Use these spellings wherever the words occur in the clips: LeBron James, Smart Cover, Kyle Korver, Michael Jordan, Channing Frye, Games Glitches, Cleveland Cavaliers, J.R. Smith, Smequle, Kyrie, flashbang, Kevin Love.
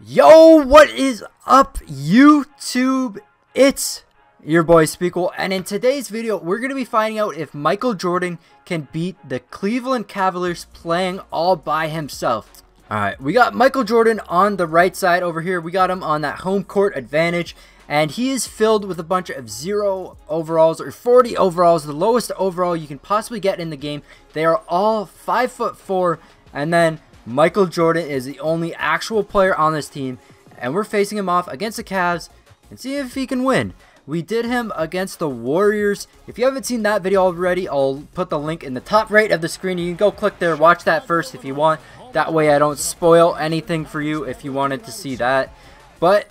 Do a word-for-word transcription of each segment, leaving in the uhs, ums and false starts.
Yo, what is up, YouTube? It's your boy Smequle, and in today's video, we're going to be finding out if Michael Jordan can beat the Cleveland Cavaliers playing all by himself. Alright, we got Michael Jordan on the right side over here. We got him on that home court advantage, and he is filled with a bunch of zero overalls or forty overalls, the lowest overall you can possibly get in the game. They are all five foot four, and then Michael Jordan is the only actual player on this team, and we're facing him off against the Cavs and see if he can win. We did him against the Warriors. If you haven't seen that video already, I'll put the link in the top right of the screen. You can go click there, watch that first if you want. That way I don't spoil anything for you if you wanted to see that. But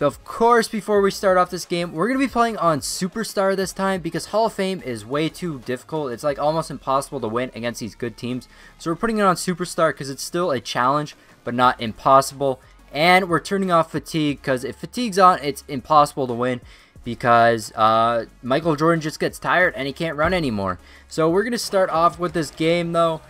of course, before we start off this game, we're going to be playing on Superstar this time because Hall of Fame is way too difficult. It's like almost impossible to win against these good teams. So we're putting it on Superstar because it's still a challenge, but not impossible. And we're turning off Fatigue because if Fatigue's on, it's impossible to win because uh, Michael Jordan just gets tired and he can't run anymore. So we're going to start off with this game though.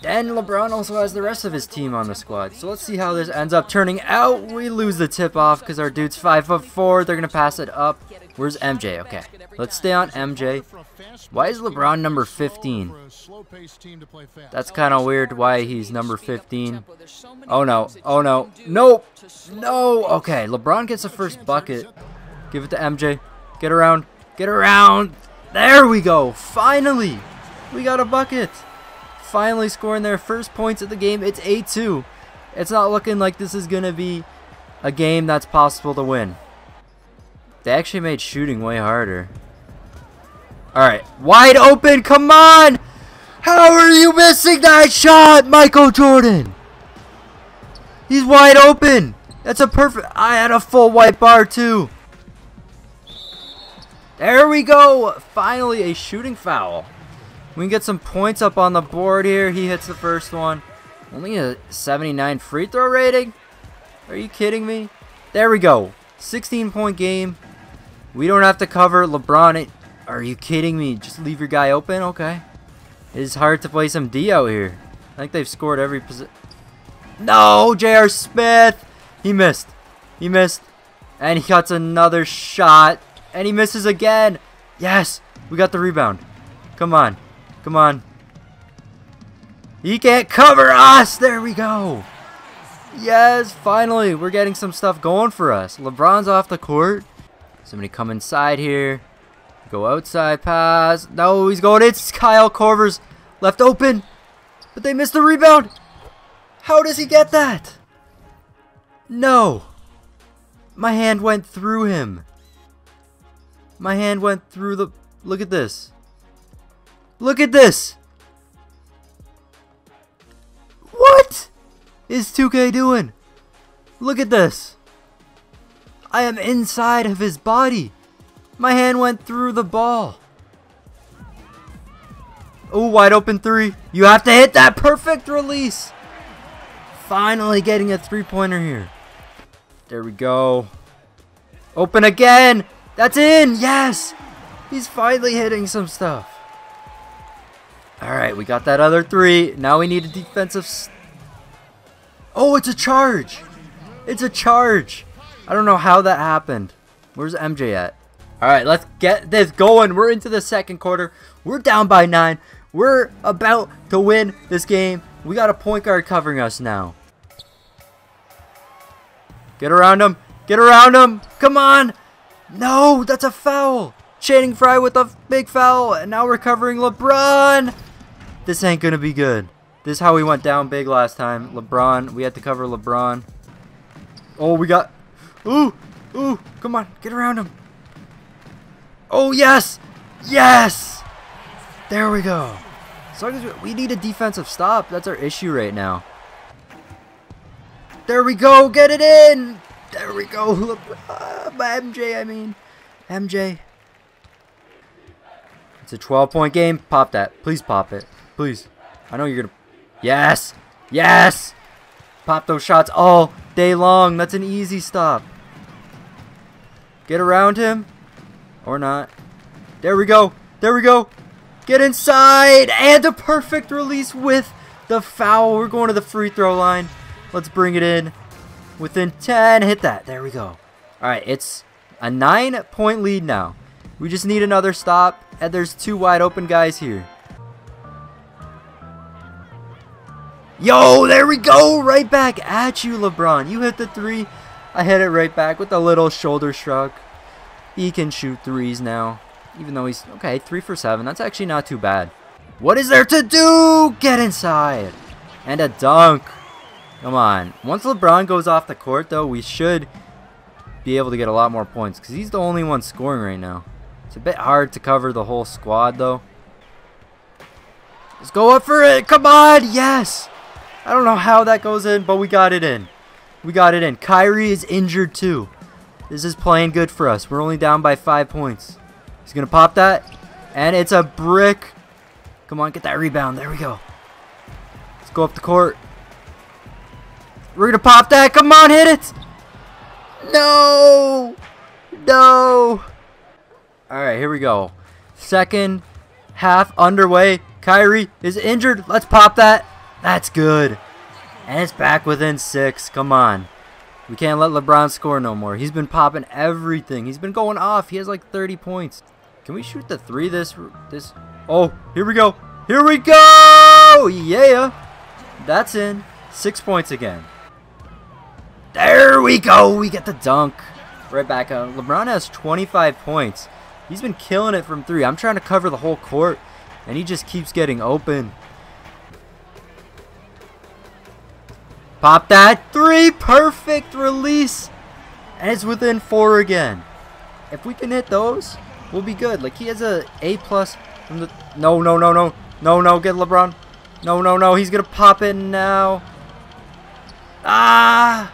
Then LeBron also has the rest of his team on the squad. So let's see how this ends up turning out. We lose the tip off because our dude's five foot four. They're going to pass it up. Where's M J? Okay. Let's stay on M J. Why is LeBron number fifteen? That's kind of weird why he's number fifteen. Oh no. Oh no. Nope. No. Okay. LeBron gets the first bucket. Give it to M J. Get around. Get around. There we go. Finally. We got a bucket. Finally scoring their first points of the game. It's eight two. It's not looking like this is going to be a game that's possible to win. They actually made shooting way harder. Alright. Wide open. Come on. How are you missing that shot, Michael Jordan? He's wide open. That's a perfect... I had a full white bar too. There we go. Finally a shooting foul. We can get some points up on the board here. He hits the first one. Only a seventy-nine free throw rating? Are you kidding me? There we go. sixteen point game. We don't have to cover LeBron. Are you kidding me? Just leave your guy open? Okay. It's hard to play some D out here. I think they've scored every position. No! J R. Smith! He missed. He missed. And he cuts another shot. And he misses again. Yes! We got the rebound. Come on. Come on. He can't cover us. There we go. Yes, finally. We're getting some stuff going for us. LeBron's off the court. Somebody come inside here. Go outside pass. No, he's going. It's Kyle Korver's left open. But they missed the rebound. How does he get that? No. My hand went through him. My hand went through the... Look at this. Look at this. What is two K doing? Look at this. I am inside of his body. My hand went through the ball. Oh, wide open three. You have to hit that. Perfect release. Finally getting a three-pointer here. There we go. Open again. That's in. Yes. He's finally hitting some stuff. Alright, we got that other three. Now we need a defensive... St oh, it's a charge! It's a charge! I don't know how that happened. Where's M J at? Alright, let's get this going. We're into the second quarter. We're down by nine. We're about to win this game. We got a point guard covering us now. Get around him. Get around him. Come on! No, that's a foul! Channing Frye with a big foul. And now we're covering LeBron. This ain't gonna be good. This is how we went down big last time. LeBron, we had to cover LeBron. Oh, we got... Ooh, ooh, come on, get around him. Oh, yes, yes. There we go. As long as we, we need a defensive stop. That's our issue right now. There we go, get it in. There we go, LeBron, M J, I mean, M J. It's a twelve point game. Pop that. Please pop it. Please. I know you're going to... Yes! Yes! Pop those shots all day long. That's an easy stop. Get around him. Or not. There we go. There we go. Get inside. And a perfect release with the foul. We're going to the free throw line. Let's bring it in. within ten. Hit that. There we go. All right, it's a nine-point lead now. We just need another stop, and there's two wide open guys here. Yo, there we go. Right back at you, LeBron. You hit the three. I hit it right back with a little shoulder shrug. He can shoot threes now, even though he's, okay, three for seven. That's actually not too bad. What is there to do? Get inside. And a dunk. Come on. Once LeBron goes off the court, though, we should be able to get a lot more points because he's the only one scoring right now. It's a bit hard to cover the whole squad, though. Let's go up for it. Come on. Yes. I don't know how that goes in, but we got it in. We got it in. Kyrie is injured, too. This is playing good for us. We're only down by five points. He's going to pop that. And it's a brick. Come on, get that rebound. There we go. Let's go up the court. We're going to pop that. Come on, hit it. No. No. All right, here we go. Second half underway. Kyrie is injured. Let's pop that. That's good. And it's back within six. Come on. We can't let LeBron score no more. He's been popping everything. He's been going off. He has like thirty points. Can we shoot the three this? this? Oh, here we go. Here we go. Yeah. That's in. Six points again. There we go. We get the dunk. Right back up. LeBron has twenty-five points. He's been killing it from three. I'm trying to cover the whole court, and he just keeps getting open. Pop that three. Perfect release. And it's within four again. If we can hit those, we'll be good. Like, he has a A plus from the... No, no, no, no. No, no. Get LeBron. No, no, no. He's going to pop it now. Ah!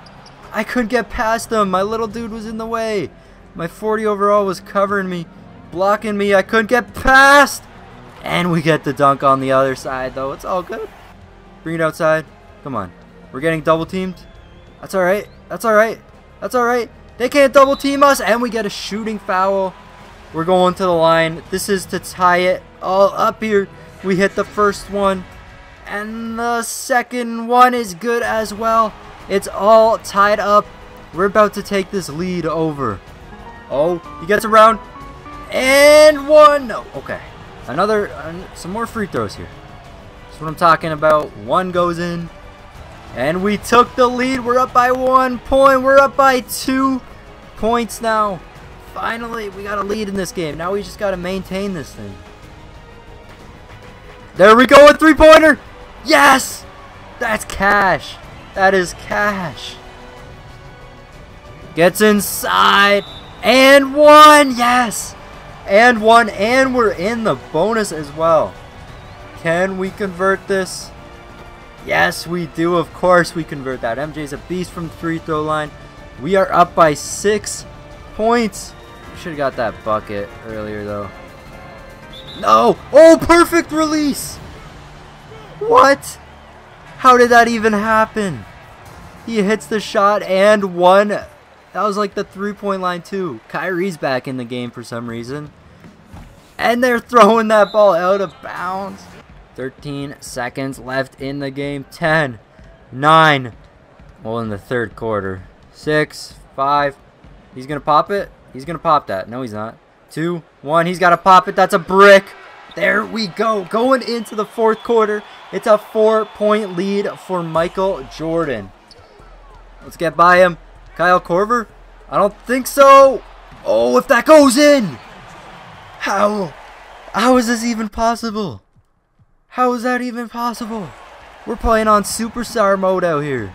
I couldn't get past him. My little dude was in the way. My forty overall was covering me, blocking me. I couldn't get past. And we get the dunk on the other side, though. It's all good. Bring it outside. Come on. We're getting double teamed. That's all right. That's all right. That's all right. They can't double team us. And we get a shooting foul. We're going to the line. This is to tie it all up here. We hit the first one. And the second one is good as well. It's all tied up. We're about to take this lead over. Oh, he gets around. And one. No. Okay. Another. Uh, some more free throws here. That's what I'm talking about. One goes in. And we took the lead. We're up by one point. We're up by two points now. Finally, we got a lead in this game. Now we just got to maintain this thing. There we go, a three-pointer. Yes! That's cash. That is cash. Gets inside. And one. Yes. And one. And we're in the bonus as well. Can we convert this? Yes, we do. Of course we convert that. M J's a beast from the free throw line. We are up by six points. We should have got that bucket earlier, though. No. Oh, perfect release. What? How did that even happen? He hits the shot and one. That was like the three-point line, too. Kyrie's back in the game for some reason. And they're throwing that ball out of bounds. thirteen seconds left in the game. ten, nine, well, in the third quarter. six, five, he's going to pop it. He's going to pop that. No, he's not. two, one, he's got to pop it. That's a brick. There we go. Going into the fourth quarter, it's a four-point lead for Michael Jordan. Let's get by him. Kyle Korver? I don't think so. Oh, if that goes in. How? How is this even possible? How is that even possible? We're playing on superstar mode out here.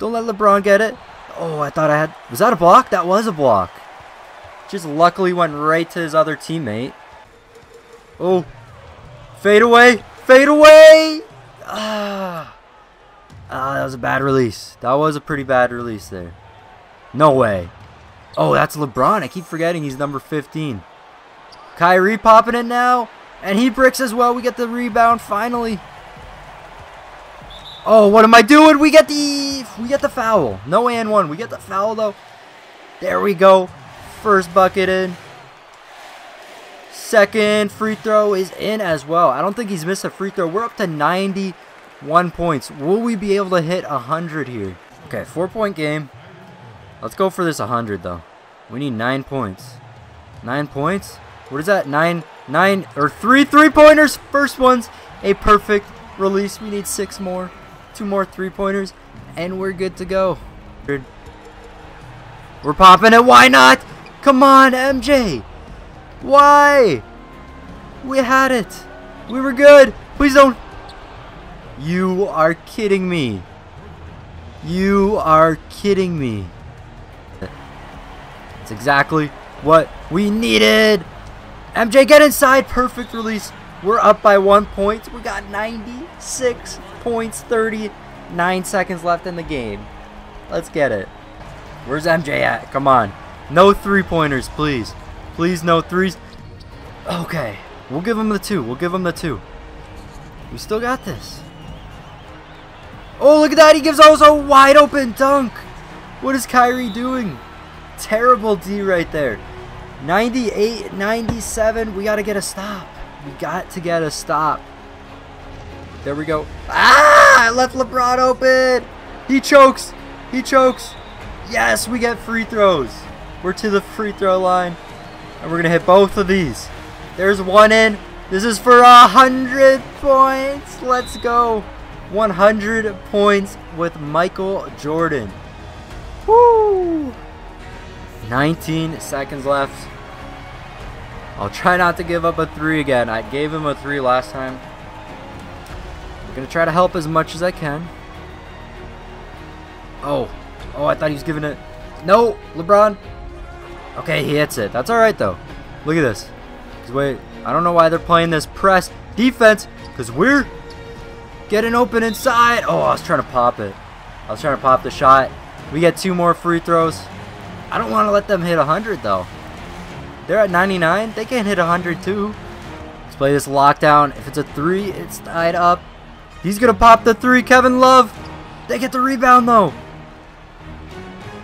Don't let LeBron get it. Oh, I thought I had... Was that a block? That was a block. Just luckily went right to his other teammate. Oh. Fade away. Fade away. Ah. Ah, that was a bad release. That was a pretty bad release there. No way. Oh, that's LeBron. I keep forgetting he's number fifteen. Kyrie popping it now. And he bricks as well. We get the rebound finally. Oh, what am I doing? We get the we get the foul. No and one. We get the foul though. There we go. First bucket in. Second free throw is in as well. I don't think he's missed a free throw. We're up to ninety-one points. Will we be able to hit one hundred here? Okay, four-point game. Let's go for this one hundred, though. We need nine points. Nine points? What is that? Nine, nine, or three three-pointers. First one's a perfect release. We need six more. Two more three-pointers, and we're good to go. We're popping it. Why not? Come on, M J. Why? We had it. We were good. Please don't. You are kidding me. You are kidding me. That's exactly what we needed. M J, get inside. Perfect release. We're up by one point. We got ninety-six points, thirty-nine seconds left in the game. Let's get it. Where's M J at? Come on. No three-pointers, please. Please, no threes. Okay. We'll give him the two. We'll give him the two. We still got this. Oh, look at that. He gives us a wide open dunk. What is Kyrie doing? Terrible D right there. ninety-eight, ninety-seven. We got to get a stop. We got to get a stop. There we go. Ah! I left LeBron open. He chokes. He chokes. Yes, we get free throws. We're to the free throw line. And we're going to hit both of these. There's one in. This is for one hundred points. Let's go. one hundred points with Michael Jordan. Woo! nineteen seconds left. I'll try not to give up a three again. I gave him a three last time. I'm going to try to help as much as I can. Oh. Oh, I thought he was giving it. No, LeBron. Okay, he hits it. That's all right, though. Look at this. Because, wait, I don't know why they're playing this press defense. Because we're getting open inside. Oh, I was trying to pop it. I was trying to pop the shot. We get two more free throws. I don't want to let them hit one hundred, though. They're at ninety-nine. They can't hit one hundred, too. Let's play this lockdown. If it's a three, it's tied up. He's going to pop the three. Kevin Love. They get the rebound, though.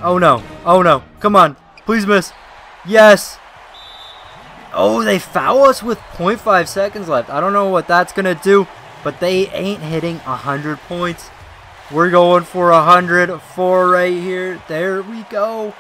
Oh, no. Oh, no. Come on. Please miss. Yes. Oh, they foul us with point five seconds left. I don't know what that's going to do, but they ain't hitting one hundred points. We're going for one hundred four right here. There we go.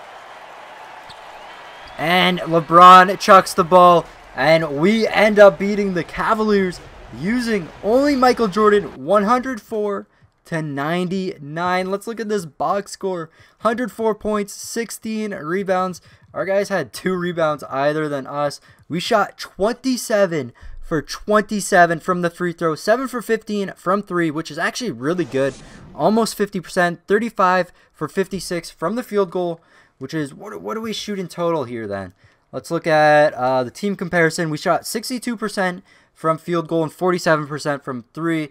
And LeBron chucks the ball, and we end up beating the Cavaliers using only Michael Jordan, one hundred four to ninety-nine. Let's look at this box score. one hundred four points, sixteen rebounds. Our guys had two rebounds either than us. We shot twenty-seven for twenty-seven from the free throw, seven for fifteen from three, which is actually really good. Almost fifty percent, thirty-five for fifty-six from the field goal, which is, what, what do we shoot in total here then? Let's look at uh, the team comparison. We shot sixty-two percent from field goal and forty-seven percent from three.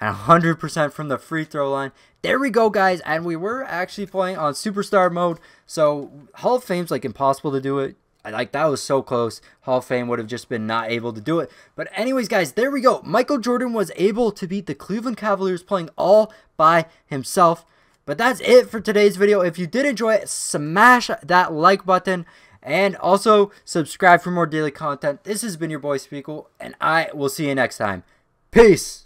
And one hundred percent from the free throw line. There we go, guys. And we were actually playing on superstar mode. So Hall of Fame's like impossible to do it. Like, that was so close. Hall of Fame would have just been not able to do it. But anyways, guys, there we go. Michael Jordan was able to beat the Cleveland Cavaliers playing all by himself. But that's it for today's video. If you did enjoy it, smash that like button. And also subscribe for more daily content. This has been your boy Smequle, and I will see you next time. Peace.